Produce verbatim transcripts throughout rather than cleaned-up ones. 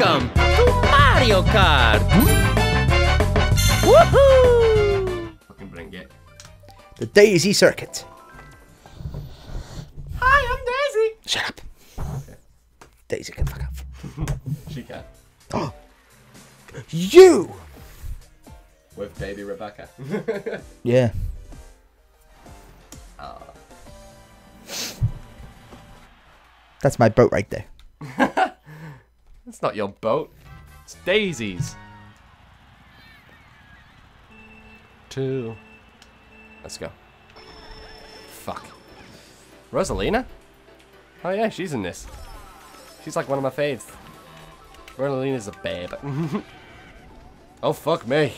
Welcome to Mario Kart! Woohoo! Fucking bring it. The Daisy Circuit. Hi, I'm Daisy! Shut up. Okay. Daisy can fuck up. She can. Oh! You! With baby Rebecca. Yeah. Oh. That's my boat right there. That's not your boat. It's Daisy's. Two. Let's go. Fuck. Rosalina? Oh yeah, she's in this. She's like one of my faves. Rosalina's a babe. Oh fuck me.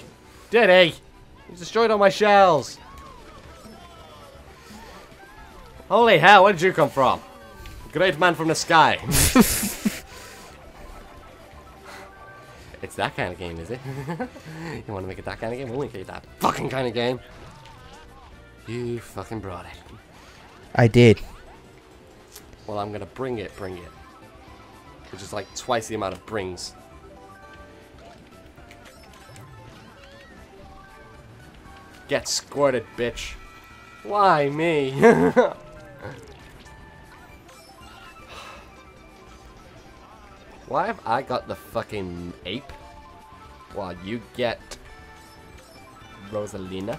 Diddy! He's destroyed all my shells. Holy hell, where did you come from? Great man from the sky. It's that kind of game, is it? You want to make it that kind of game? We'll make it that fucking kind of game. You fucking brought it. I did. Well, I'm gonna bring it, bring it. Which is like twice the amount of brings. Get squirted, bitch. Why me? Why have I got the fucking ape? While you get Rosalina?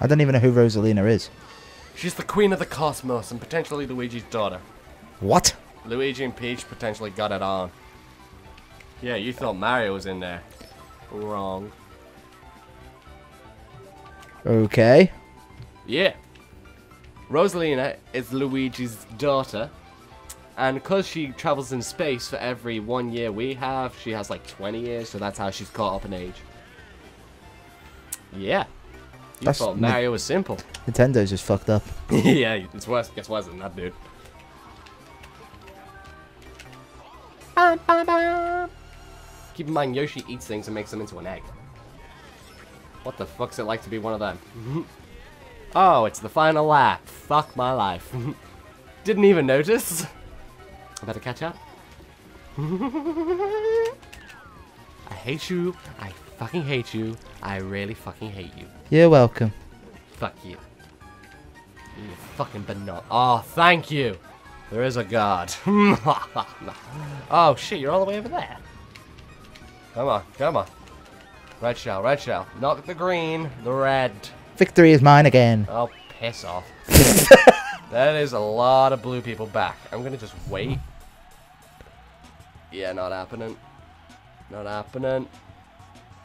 I don't even know who Rosalina is. She's the queen of the cosmos and potentially Luigi's daughter. What? Luigi and Peach potentially got it on. Yeah, you thought Mario was in there. Wrong. Okay. Yeah. Rosalina is Luigi's daughter. And because she travels in space for every one year we have, she has like twenty years, so that's how she's caught up in age. Yeah. You that's thought Mario was simple. Nintendo's just fucked up. Yeah, it's worse. It's worse than that, dude. Ba, ba, ba. Keep in mind, Yoshi eats things and makes them into an egg. What the fuck's it like to be one of them? Oh, it's the final lap. Fuck my life. Didn't even notice. I better catch up. I hate you. I fucking hate you. I really fucking hate you. You're welcome. Fuck you. You fucking banana. Oh, thank you. There is a god. Oh, shit, you're all the way over there. Come on, come on. Red shell, red shell. Not the green, the red. Victory is mine again. Oh, piss off. That is a lot of blue people back. I'm gonna just wait. Yeah, not happening. Not happening.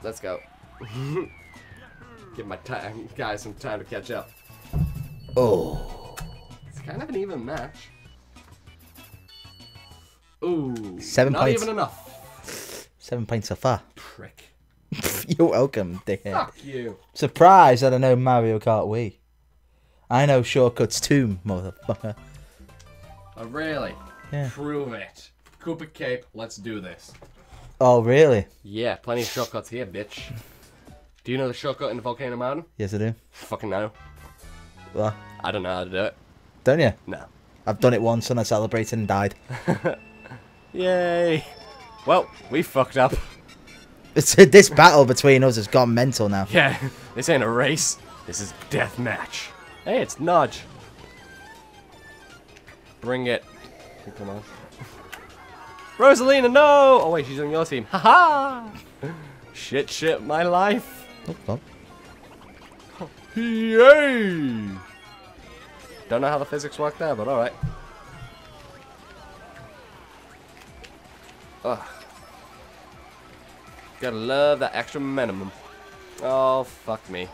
Let's go. Give my time, guys some time to catch up. Oh. It's kind of an even match. Ooh. Seven not points. Not even enough. Seven points so far. Prick. You're welcome, dickhead. Fuck you. Surprised that I know Mario Kart Wii. I know shortcuts too, motherfucker. Oh, really? Yeah. Prove it. Koopa Cape, let's do this. Oh, really? Yeah, plenty of shortcuts here, bitch. Do you know the shortcut in the Volcano Mountain? Yes, I do. Fucking no. What? I don't know how to do it. Don't you? No. I've done it once and I celebrated and died. Yay. Well, we fucked up. This battle between us has gone mental now. Yeah, this ain't a race. This is deathmatch. Hey, it's Nudge. Bring it. Come on. Rosalina, no! Oh, wait, she's on your team. Ha-ha! Shit, shit, my life. Oh, oh. Yay! Don't know how the physics work there, but alright. Ugh. Gotta love that extra minimum. Oh, fuck me.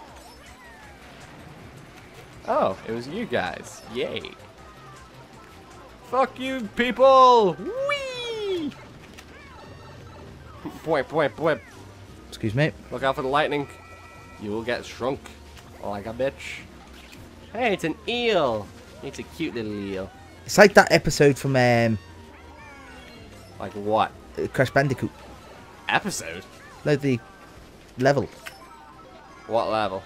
Oh, it was you guys. Yay. Fuck you, people! Whee! Boip, boip, boip. Excuse me. Look out for the lightning. You will get shrunk like a bitch. Hey, it's an eel. It's a cute little eel. It's like that episode from... um. Like what? Uh, Crash Bandicoot. Episode? No, the level. What level?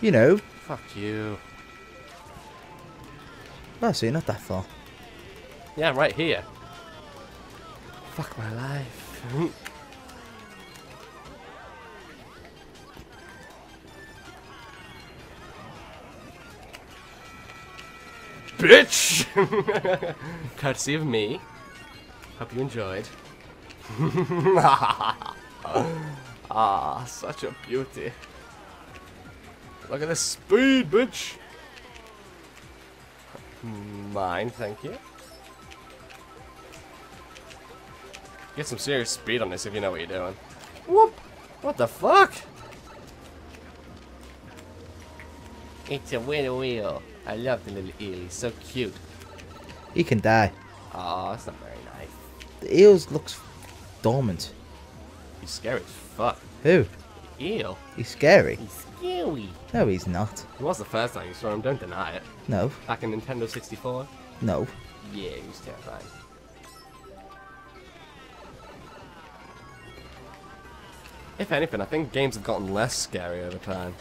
You know. Fuck you. No, see, not that far. Yeah, I'm right here. Fuck my life. Bitch! Courtesy of me. Hope you enjoyed. Ah, such a beauty. Look at this speed, bitch! Mine, thank you. Get some serious speed on this if you know what you're doing. Whoop! What the fuck? It's a wheel wheel. I love the little eel. He's so cute. He can die. Aw, oh, that's not very nice. The eel looks dormant. He's scary as fuck. Who? The eel. He's scary. He's scary. No, he's not. He was the first time you saw him. Don't deny it. No. Back in Nintendo sixty-four? No. Yeah, he was terrifying. If anything, I think games have gotten less scary over time.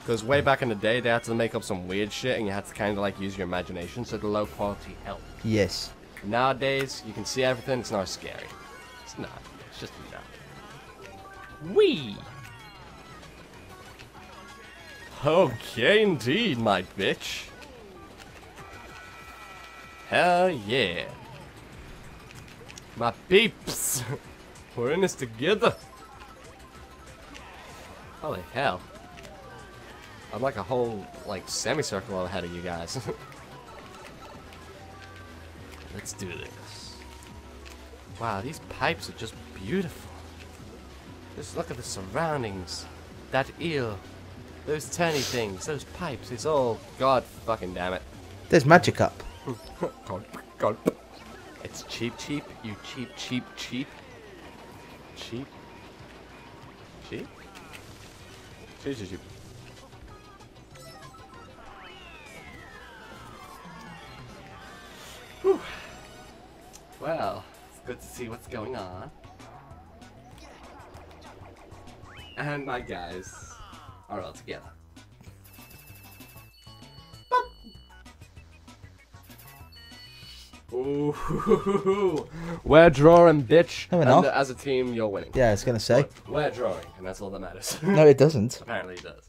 Because way back in the day, they had to make up some weird shit and you had to kind of like use your imagination, so the low quality helped. Yes. Nowadays, you can see everything, it's not scary. It's not. It's just not. Wee! Okay indeed, my bitch. Hell yeah. My peeps! We're in this together. Holy hell. I'm like a whole, like, semicircle ahead of you guys. Let's do this. Wow, these pipes are just beautiful. Just look at the surroundings. That eel. Those tiny things. Those pipes. It's all... God fucking damn it. There's magic up. God, God. It's cheap, cheap. You cheap, cheap, cheap. Cheap. Cheap? Whew. Well, it's good to see what's going on. And my guys are all together. Ooh, we're drawing, bitch. No, we're not. And as a team, you're winning. Yeah, I was gonna say. We're drawing, and that's all that matters. No, it doesn't. Apparently, it does.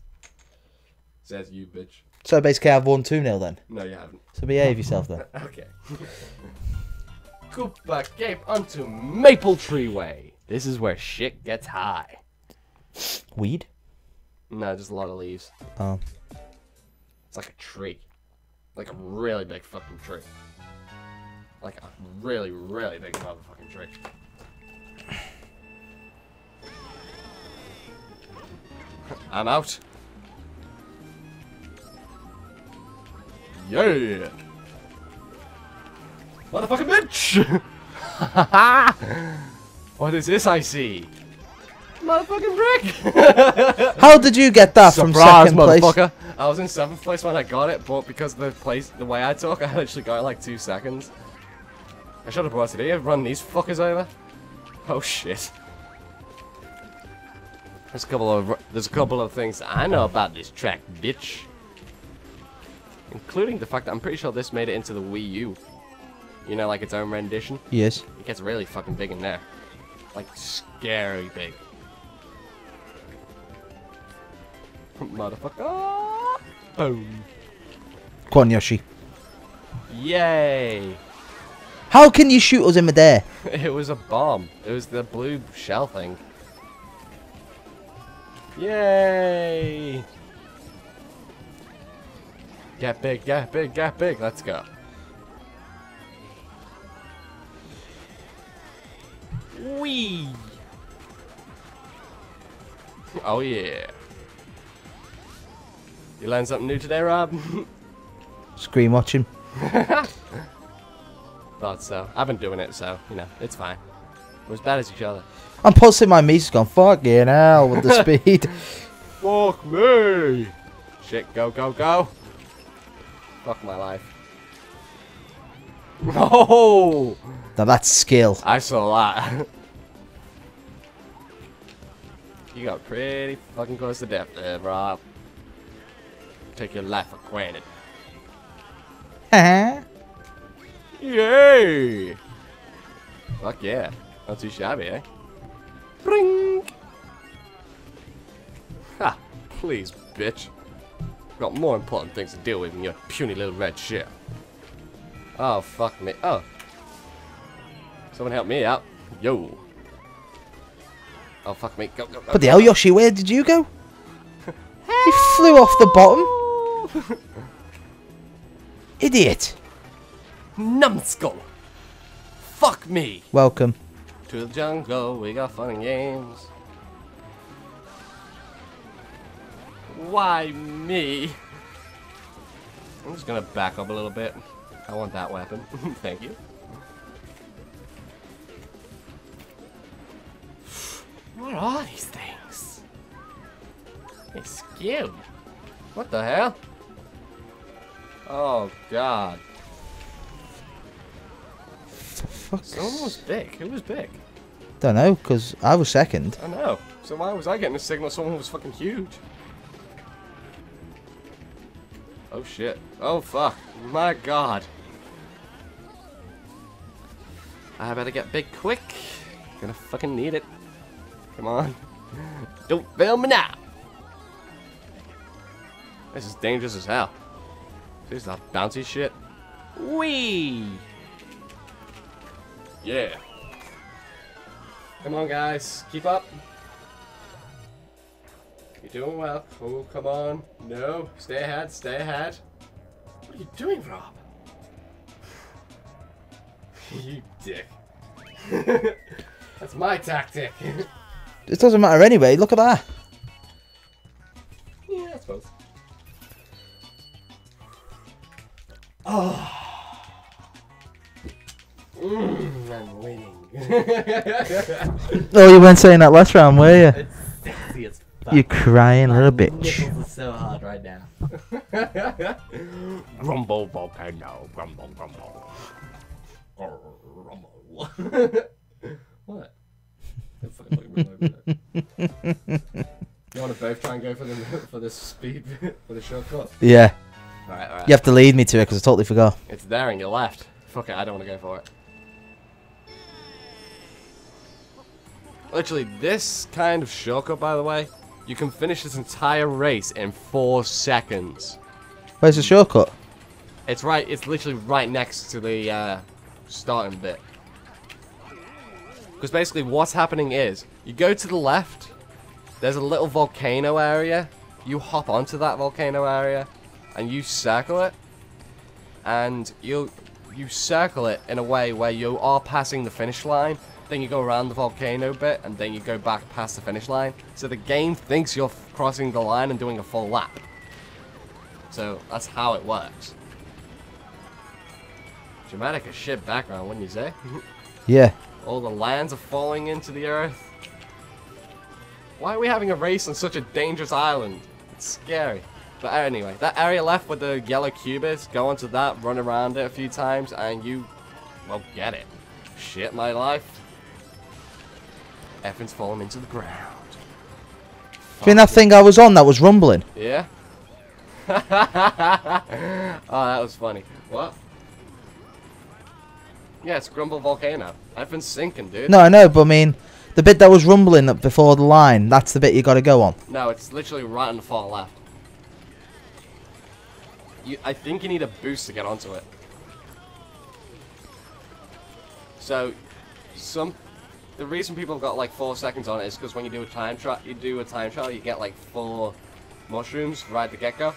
Says you, bitch. So basically, I've won two nil then. No, you haven't. So behave yourself then. Okay. Koopa Cape onto Maple Tree Way. This is where shit gets high. Weed? No, just a lot of leaves. Oh. It's like a tree, like a really big fucking tree. Like a really, really big motherfucking trick. I'm out. Yeah. Motherfucking bitch. What is this I see? Motherfucking brick. How did you get that? Surprise, from second motherfucker. Place? I was in seventh place when I got it, but because of the place, the way I talk, I actually got it like two seconds. I should have brought it here, run these fuckers over. Oh shit. There's a couple of there's a couple of things I know about this track, bitch. Including the fact that I'm pretty sure this made it into the Wii U. You know, like its own rendition? Yes. It gets really fucking big in there. Like scary big. Motherfucker. Boom. Come on, Yoshi. Yay! How can you shoot us in midair? It was a bomb. It was the blue shell thing. Yay! Get big, get big, get big. Let's go. Wee! Oh yeah. You learned something new today, Rob? Screen watching. Thought so. I've been doing it, so, you know, it's fine. We're as bad as each other. I'm posting my me's gone, fucking hell, with the speed. Fuck me! Shit, go, go, go. Fuck my life. Oh! Now that's skill. I saw that. You got pretty fucking close to death there, bro. Take your life for granted. Uh-huh. Yay! Fuck yeah. Not too shabby, eh? Bring! Ha! Please, bitch. Got more important things to deal with than your puny little red shit. Oh, fuck me. Oh. Someone help me out. Yo. Oh, fuck me. Go, go, go. But the hell, Yoshi, where did you go? He flew off the bottom. Idiot. Numbskull. Fuck me. Welcome. To the jungle, we got fun and games. Why me? I'm just gonna back up a little bit. I want that weapon. Thank you. What are these things? It's cute. What the hell? Oh god. Fuck's. Someone was big. Who was big? Don't know, because I was second. I know. So why was I getting a signal someone was fucking huge? Oh shit. Oh fuck. My god. I better get big quick. Gonna fucking need it. Come on. Don't fail me now. This is dangerous as hell. This is that bouncy shit. Whee! Yeah. Come on, guys. Keep up. You're doing well. Oh, come on. No. Stay ahead. Stay ahead. What are you doing, Rob? You dick. That's my tactic. It doesn't matter anyway. Look at that. Yeah, I suppose. Oh. Mm, I'm winning. Oh, you weren't saying that last round, were you? It's sexy as fuck. You're crying, little bitch. My nipples are so hard right now. Grumble volcano, grumble, grumble. Or rumble. What? Don't fucking look real over there. You want to both try and go for the for this speed for the shortcut? Yeah. All right, all right. You have to lead me to it because I totally forgot. It's there and you're left. Fuck it, I don't want to go for it. Literally, this kind of shortcut, by the way, you can finish this entire race in four seconds. Where's the shortcut? It's right. It's literally right next to the uh, starting bit. Because basically, what's happening is you go to the left. There's a little volcano area. You hop onto that volcano area, and you circle it, and you'll. You circle it in a way where you are passing the finish line, then you go around the volcano bit, and then you go back past the finish line. So the game thinks you're crossing the line and doing a full lap. So that's how it works. Dramatic as shit background, wouldn't you say? Yeah. All the lands are falling into the earth. Why are we having a race on such a dangerous island? It's scary. But anyway, that area left with the yellow cube is, go onto that, run around it a few times, and you, well, get it. Shit, my life. Effing's fallen into the ground. Do you mean that thing I was on that was rumbling? Yeah. Oh, that was funny. What? Yeah, it's Grumble Volcano. Effing's sinking, dude. No, I know, but I mean, the bit that was rumbling up before the line, that's the bit you got to go on. No, it's literally right on the far left. You, I think you need a boost to get onto it. So, some the reason people have got like four seconds on it is because when you do a time trial, you do a time trial, you get like four mushrooms right at the get go.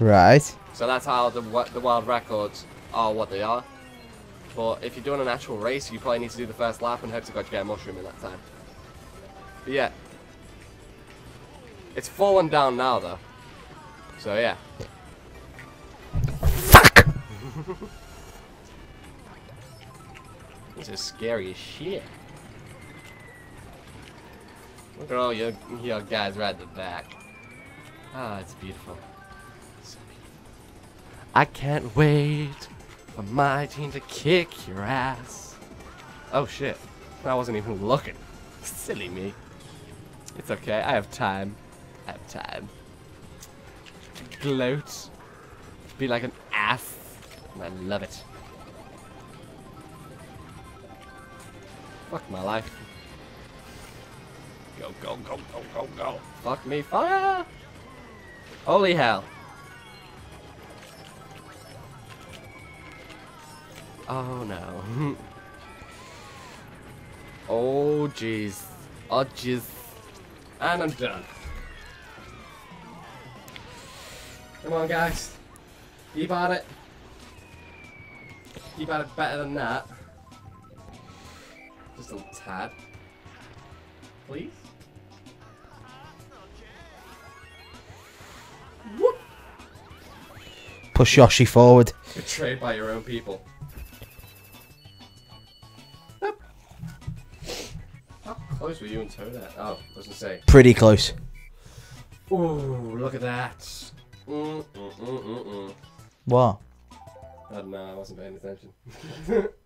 Right. So that's how the the world records are what they are. But if you're doing an actual race, you probably need to do the first lap and hope to God you get a mushroom in that time. But yeah, it's fallen down now though. So yeah. Fuck! This is scary as shit. Look at all your, your guys right at the back. Ah, oh, it's beautiful. It's beautiful. I can't wait for my team to kick your ass. Oh shit. I wasn't even looking. Silly me. It's okay. I have time. I have time. Gloat. Be like an ass. I love it. Fuck my life. Go, go, go, go, go, go. Fuck me, fire! Holy hell. Oh no. Oh jeez. Oh jeez. And I'm done. Come on guys. Keep at it. Keep at it better than that. Just a little tad. Please? Whoop. Push Yoshi forward. Betrayed by your own people. How close were you and Toad at? Oh, doesn't say. Pretty close. Ooh, look at that. Mm, mm, mm, mm, mm. What? I don't know, I wasn't paying attention.